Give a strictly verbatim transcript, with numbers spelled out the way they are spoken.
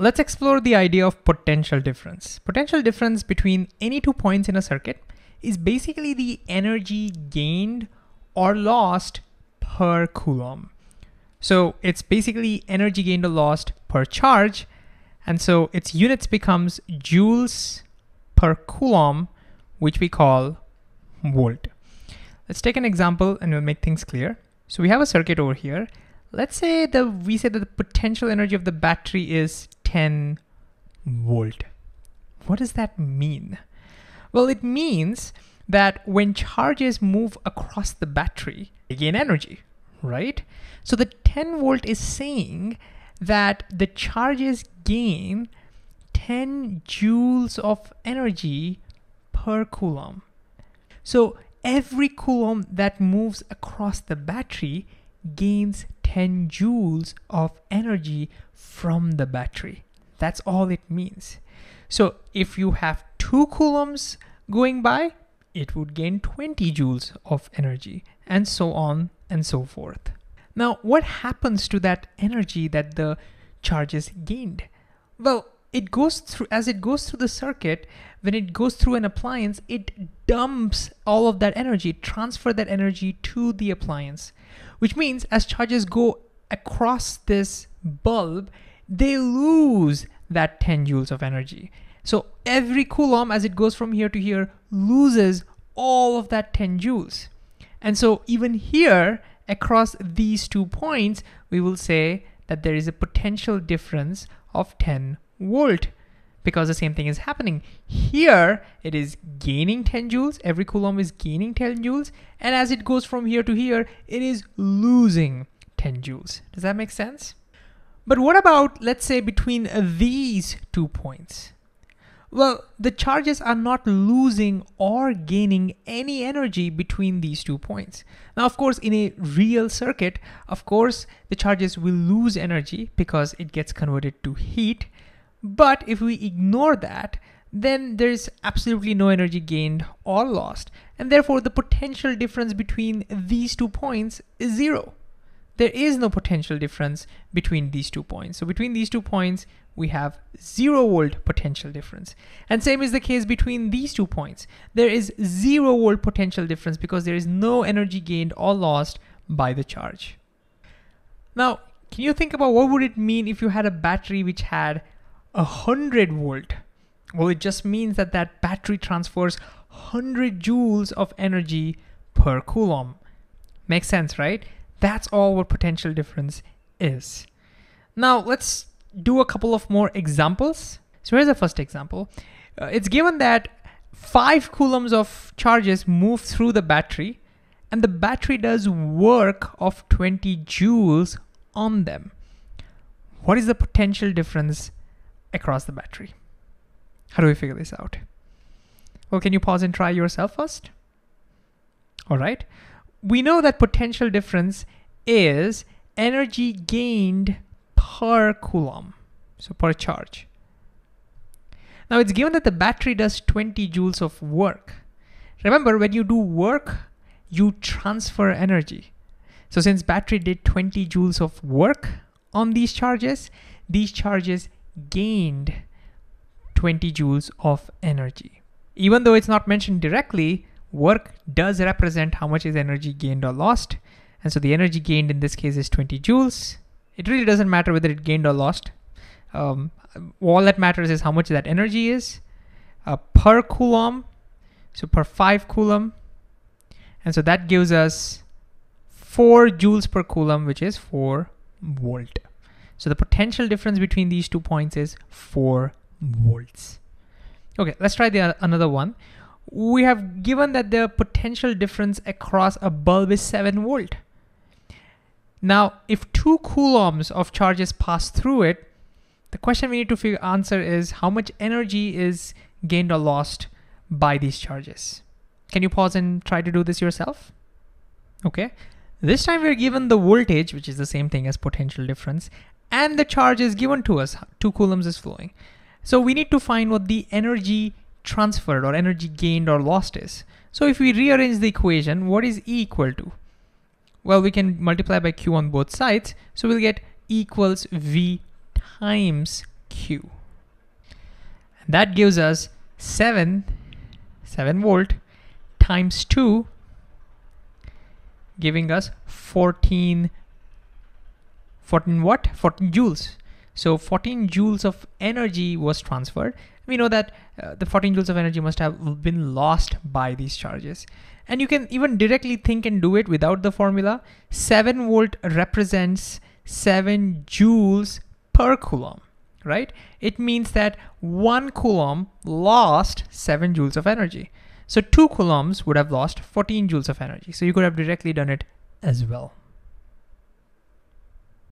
let's explore the idea of potential difference. Potential difference between any two points in a circuit is basically the energy gained or lost per coulomb. So it's basically energy gained or lost per charge. And so its units becomes joules per coulomb, which we call volt. Let's take an example and we'll make things clear. So we have a circuit over here. Let's say that we say that the potential energy of the battery is ten volt. What does that mean? Well, it means that when charges move across the battery, they gain energy, right? So the ten volt is saying that the charges gain ten joules of energy per coulomb. So every coulomb that moves across the battery gains ten joules of energy from the battery. That's all it means. So if you have two coulombs going by, it would gain twenty joules of energy, and so on and so forth. Now, what happens to that energy that the charges gained? Well, it goes through, as it goes through the circuit, when it goes through an appliance, it dumps all of that energy, transfer that energy to the appliance, which means as charges go across this bulb, they lose that ten joules of energy. So every coulomb as it goes from here to here loses all of that ten joules. And so even here, across these two points, we will say that there is a potential difference of ten volt because the same thing is happening. Here, it is gaining ten joules. Every coulomb is gaining ten joules. And as it goes from here to here, it is losing ten joules. Does that make sense? But what about, let's say, between these two points? Well, the charges are not losing or gaining any energy between these two points. Now, of course, in a real circuit, of course, the charges will lose energy because it gets converted to heat. But if we ignore that, then there's absolutely no energy gained or lost. And therefore, the potential difference between these two points is zero. There is no potential difference between these two points. So between these two points, we have zero volt potential difference. And same is the case between these two points. There is zero volt potential difference because there is no energy gained or lost by the charge. Now, can you think about what would it mean if you had a battery which had one hundred volt? Well, it just means that that battery transfers one hundred joules of energy per coulomb. Makes sense, right? That's all what potential difference is. Now, let's do a couple of more examples. So here's the first example. Uh, it's given that five coulombs of charges move through the battery and the battery does work of twenty joules on them. What is the potential difference across the battery? How do we figure this out? Well, can you pause and try yourself first? All right. We know that potential difference is energy gained per coulomb, so per charge. Now it's given that the battery does twenty joules of work. Remember, when you do work, you transfer energy. So since battery did twenty joules of work on these charges, these charges gained twenty joules of energy. Even though it's not mentioned directly, work does represent how much is energy gained or lost. And so the energy gained in this case is twenty joules. It really doesn't matter whether it gained or lost. Um, all that matters is how much that energy is uh, per coulomb, so per five coulomb. And so that gives us four joules per coulomb, which is four volt. So the potential difference between these two points is four volts. Okay, let's try the, uh, another one. We have given that the potential difference across a bulb is seven volt. Now, if two coulombs of charges pass through it, the question we need to figure answer is how much energy is gained or lost by these charges. Can you pause and try to do this yourself? Okay. This time we're given the voltage, which is the same thing as potential difference, and the charge is given to us. Two coulombs is flowing. So we need to find what the energy transferred or energy gained or lost is. So if we rearrange the equation, what is E equal to? Well, we can multiply by Q on both sides. So we'll get E equals V times Q. And that gives us seven, seven volt times two, giving us fourteen, fourteen what? fourteen joules. So fourteen joules of energy was transferred. We know that uh, the fourteen joules of energy must have been lost by these charges. And you can even directly think and do it without the formula. seven volt represents seven joules per coulomb, right? It means that one coulomb lost seven joules of energy. So two coulombs would have lost fourteen joules of energy. So you could have directly done it as well.